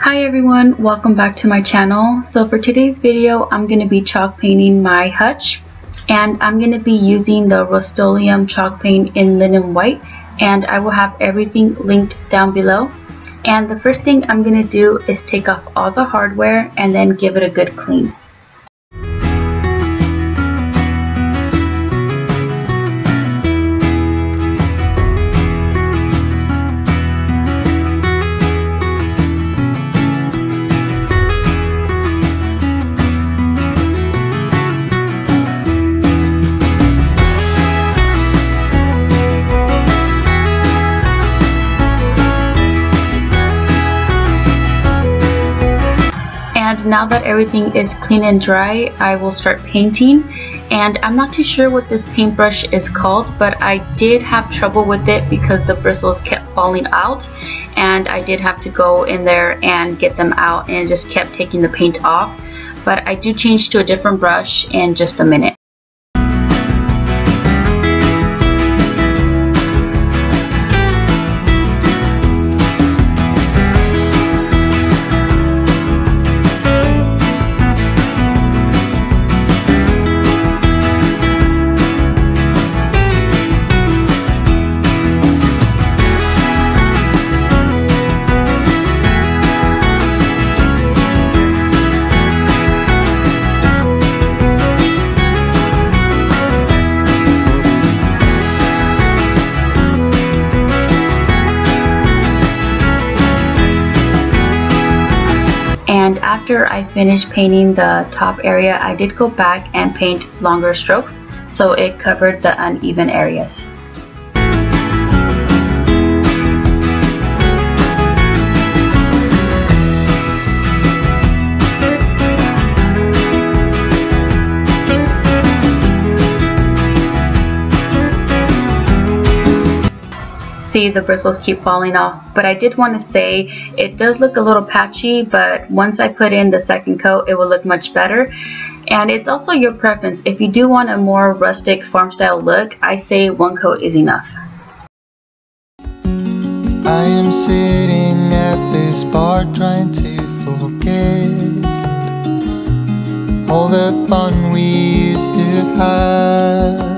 Hi everyone, welcome back to my channel. So for today's video, I'm going to be chalk painting my hutch, and I'm going to be using the Rust-Oleum chalk paint in linen white, and I will have everything linked down below. And the first thing I'm going to do is take off all the hardware and then give it a good clean. Now that everything is clean and dry, I will start painting. And I'm not too sure what this paintbrush is called, but I did have trouble with it because the bristles kept falling out, and I did have to go in there and get them out, and it just kept taking the paint off. But I do change to a different brush in just a minute. And after I finished painting the top area, I did go back and paint longer strokes so it covered the uneven areas. See, the bristles keep falling off, but I did want to say it does look a little patchy, but once I put in the second coat it will look much better. And it's also your preference. If you do want a more rustic farm style look, I say one coat is enough. I am sitting at this bar trying to forget all the fun we used to have.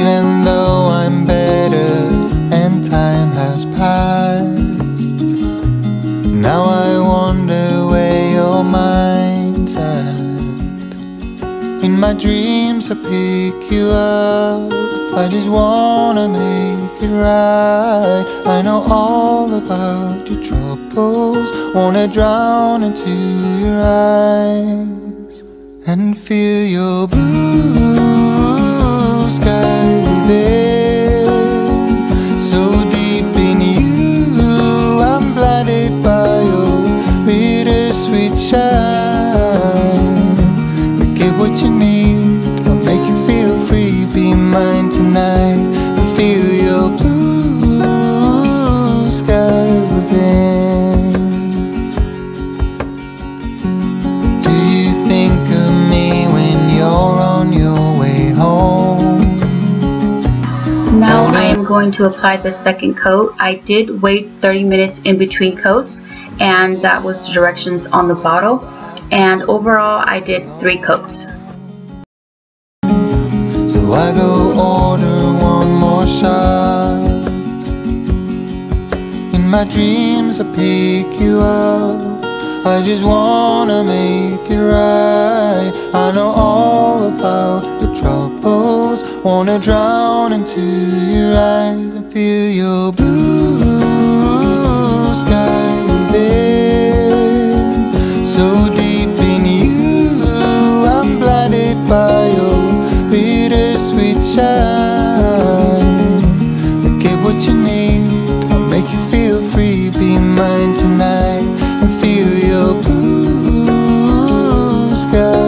Even though I'm better and time has passed, now I wonder where your mind's at. In my dreams I pick you up, I just wanna make it right. I know all about your troubles, wanna drown into your eyes and feel your blues. Sky there, so deep in you, I'm blinded by your bittersweet shine. But get what you need, I'll make you feel free, be mine tonight. I feel your blue sky within. Do you think of me when you're on your way home? Now I am going to apply the second coat. I did wait 30 minutes in between coats, and that was the directions on the bottle. And overall I did 3 coats. So I go order one more shot. In my dreams I pick you up, I just wanna make it right. I know all about your troubles, wanna drown into your eyes and feel your blue sky within. So deep in you, I'm blinded by your bittersweet shine. But get what you need, I'll make you feel free, be mine tonight and feel your blue sky.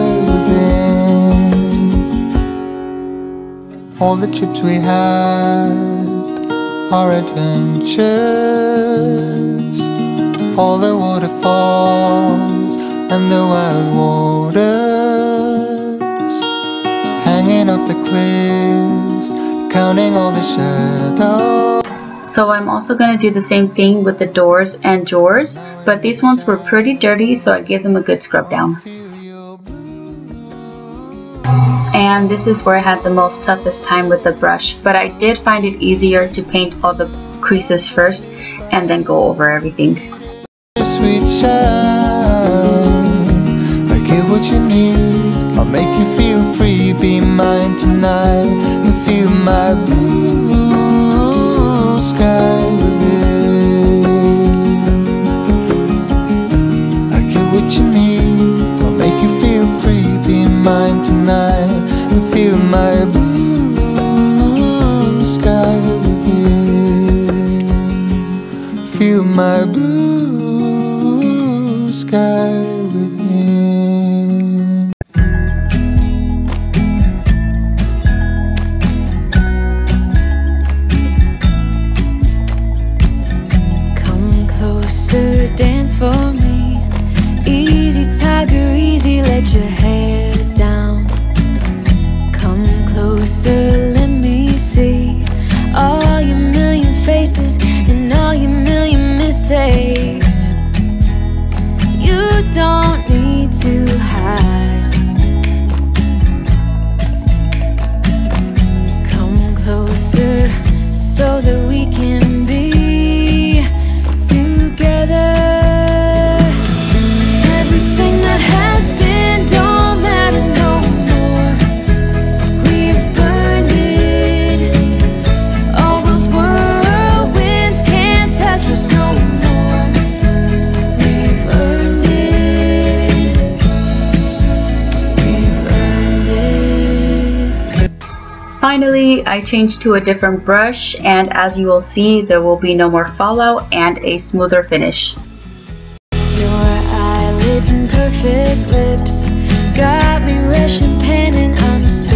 All the trips we had, our adventures, all the waterfalls and the wild waters, hanging off the cliffs, counting all the shadows. So So I'm also going to do the same thing with the doors and drawers, but these ones were pretty dirty, so I gave them a good scrub down. And this is where I had the most toughest time with the brush, but I did find it easier to paint all the creases first and then go over everything. Sweet child, I get what you need. I'll make you feel free, be mine tonight, and feel my blue sky with it. I get what you need. I'll make you feel free, be mine tonight, and feel my blue sky with it. Feel my blue sky with it. Dance for me, easy tiger, easy, let your hair down. Come closer, let me see all your million faces and all your million mistakes. You don't need to hide. Come closer so that we can be . Finally, I changed to a different brush, and as you will see, there will be no more fallout and a smoother finish. Your eyelids and perfect lips got me rushing, panning, I'm so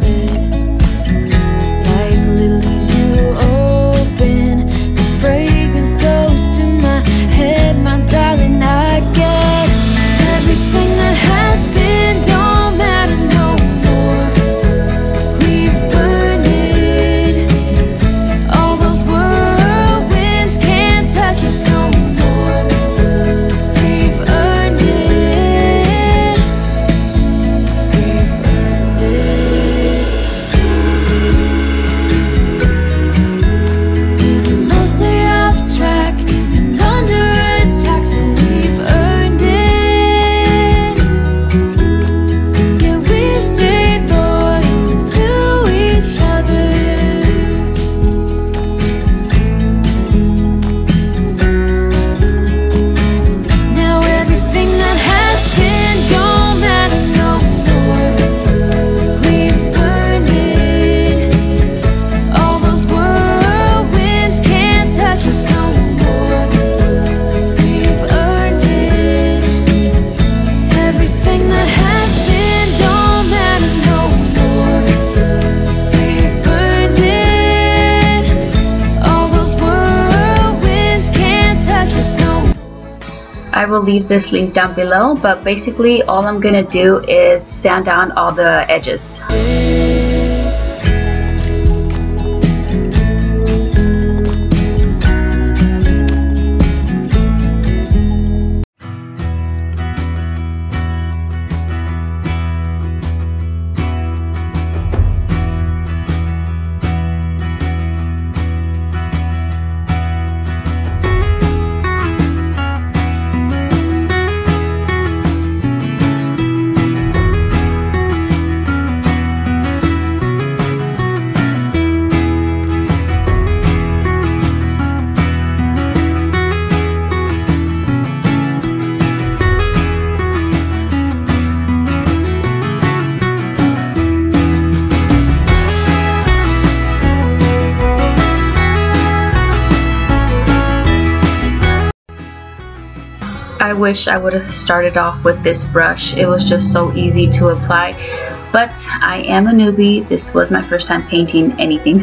lit. Like lilies you open, the fragrance goes to my head, my darling, I get everything that has been done. I will leave this link down below, but basically all I'm gonna do is sand down all the edges. I wish I would have started off with this brush. It was just so easy to apply, but I am a newbie. This was my first time painting anything.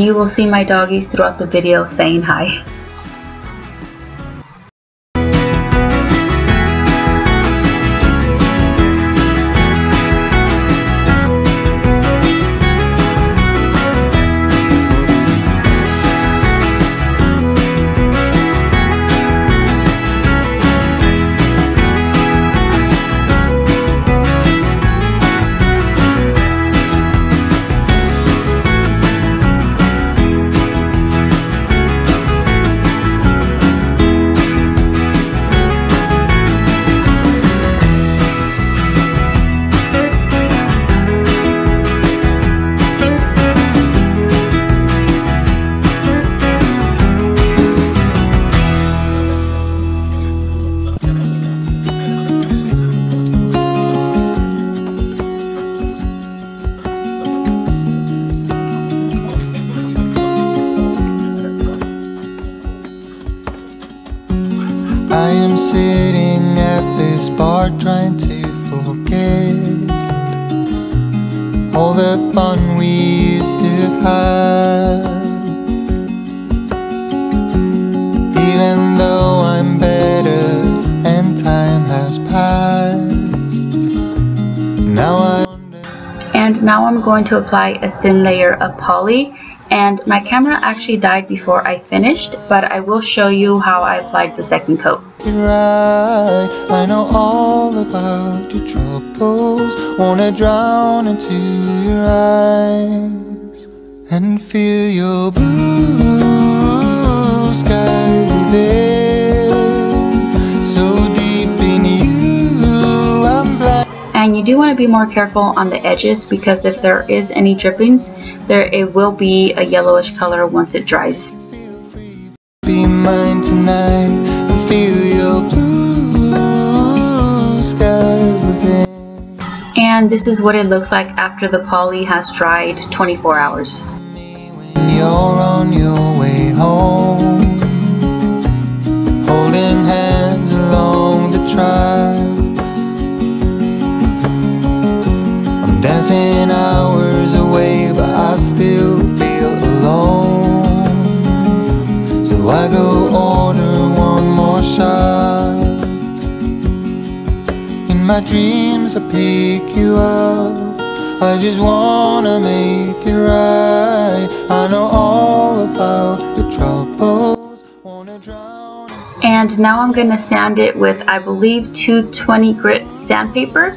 and you will see my doggies throughout the video saying hi. I am sitting at this bar trying to forget all the fun we used to have, even though I'm better and time has passed. Now I'm going to apply a thin layer of poly. And my camera actually died before I finished, but I will show you how I applied the second coat. Right, I know all about your troubles. Wanna drown into your eyes and feel your blue sky within. So deep in you, I'm black. And you do want to be more careful on the edges, because if there is any drippings, it will be a yellowish color once it dries. Be mine tonight and feel your blue sky within. And this is what it looks like after the poly has dried 24 hours. When you're on your way home, holding hands along the track, I'm dancing hours away, but I still feel alone. So I go order one more shot. In my dreams I pick you up. I just wanna make it right. I know all about your troubles. Wanna drown. And now I'm gonna sand it with, I believe, 220 grit sandpaper.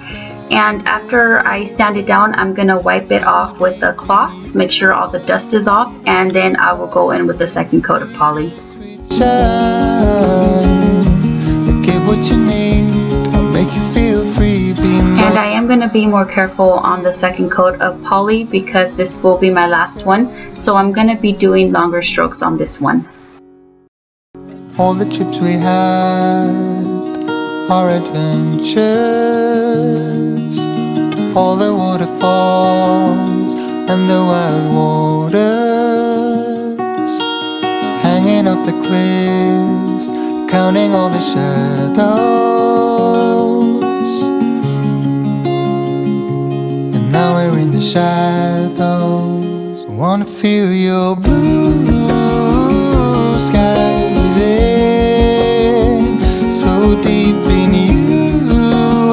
And after I sand it down, I'm going to wipe it off with a cloth, make sure all the dust is off, and then I will go in with the second coat of poly. And I am going to be more careful on the second coat of poly because this will be my last one, so I'm going to be doing longer strokes on this one. All the trips we had, our adventures, all the waterfalls and the wild waters, hanging off the cliffs, counting all the shadows. And now we're in the shadows. I wanna feel your blue sky within, so deep in you,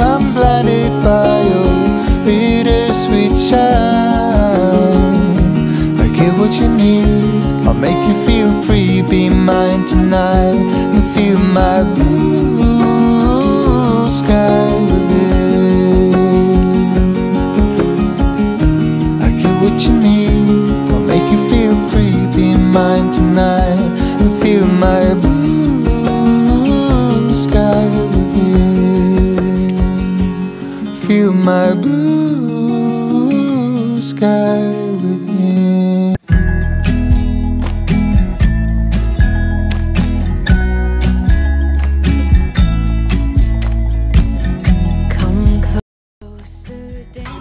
I'm blinded by your bittersweet shine. I get what you need, I'll make you feel free. Be mine tonight and feel my blue sky within. I get what you need, I'll make you feel free. Be mine tonight and feel my blue. Feel my blue sky within.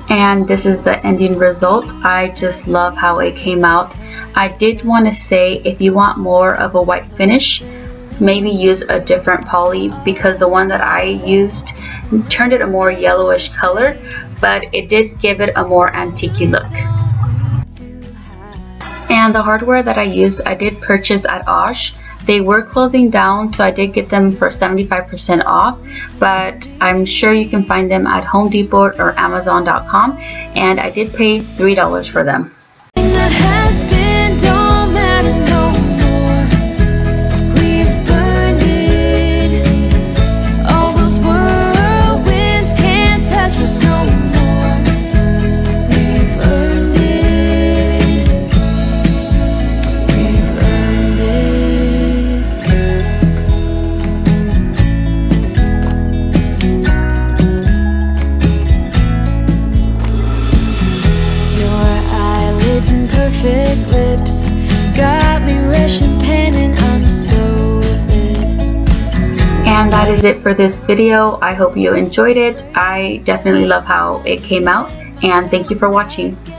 And this is the ending result. I just love how it came out. I did want to say, if you want more of a white finish, maybe use a different poly, because the one that I used turned it a more yellowish color, but it did give it a more antique look. and the hardware that I used I did purchase at Osh. They were closing down, so I did get them for 75% off, but I'm sure you can find them at Home Depot or Amazon.com, and I did pay $3 for them. And that is it for this video. I hope you enjoyed it. I definitely love how it came out, and thank you for watching.